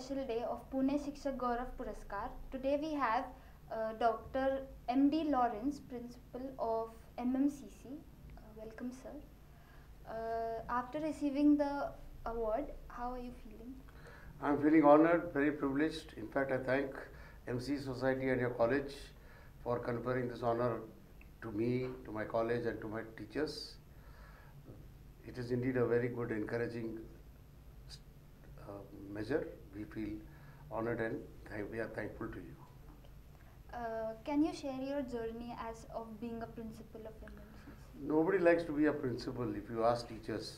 special day of Pune Shikshak Gaurav Puraskar. Today we have Dr. MD Lawrence, Principal of MMCC. Welcome, sir. After receiving the award, how are you feeling? I'm feeling honored, very privileged. In fact, I thank MC Society and your college for conferring this honor to me, to my college and to my teachers. It is indeed a very good, encouraging measure. We feel honored and we are thankful to you. Can you share your journey as of being a principal of MMCC? Nobody likes to be a principal if you ask teachers.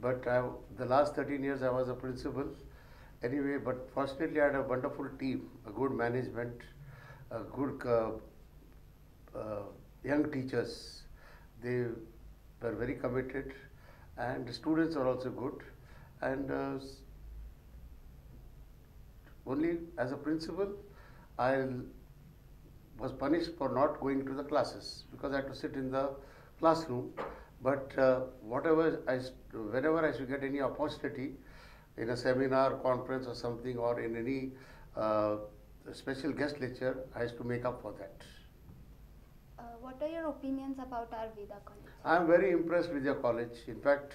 But the last 13 years I was a principal. Anyway, but fortunately I had a wonderful team, a good management, a good young teachers. They were very committed and the students are also good. And only as a principal, I was punished for not going to the classes because I had to sit in the classroom. But whenever I should get any opportunity in a seminar, conference or something, or in any special guest lecture, I used to make up for that. What are your opinions about our Abeda College? I am very impressed with your college. In fact,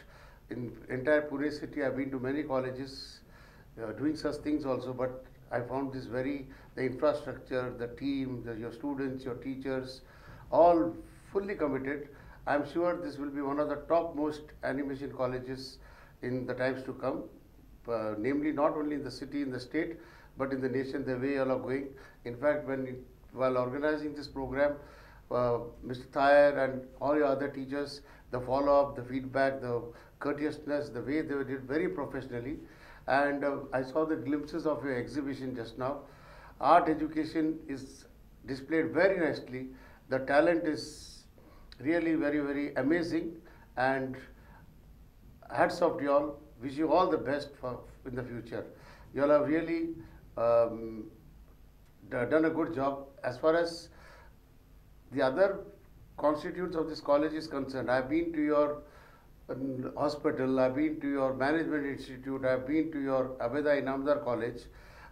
in entire Pune city, I've been to many colleges doing such things also, but I found this the infrastructure, the team, your students, your teachers, all fully committed. I'm sure this will be one of the topmost animation colleges in the times to come, namely not only in the city, in the state, but in the nation, the way all are going. In fact, while organizing this program, Mr. Thayer and all your other teachers, the follow-up, the feedback, the courteousness, the way they did very professionally. And I saw the glimpses of your exhibition just now. Art education is displayed very nicely. The talent is really very, very amazing. And hats off to you all. Wish you all the best in the future. You all have really done a good job. As far as the other constituents of this college is concerned, I've been to your hospital, I've been to your management institute, I've been to your Abeda Inamdar College,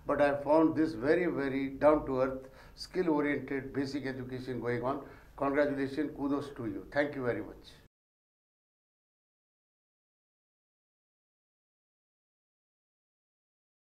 but I found this very, very down-to-earth, skill-oriented basic education going on. Congratulations, kudos to you. Thank you very much.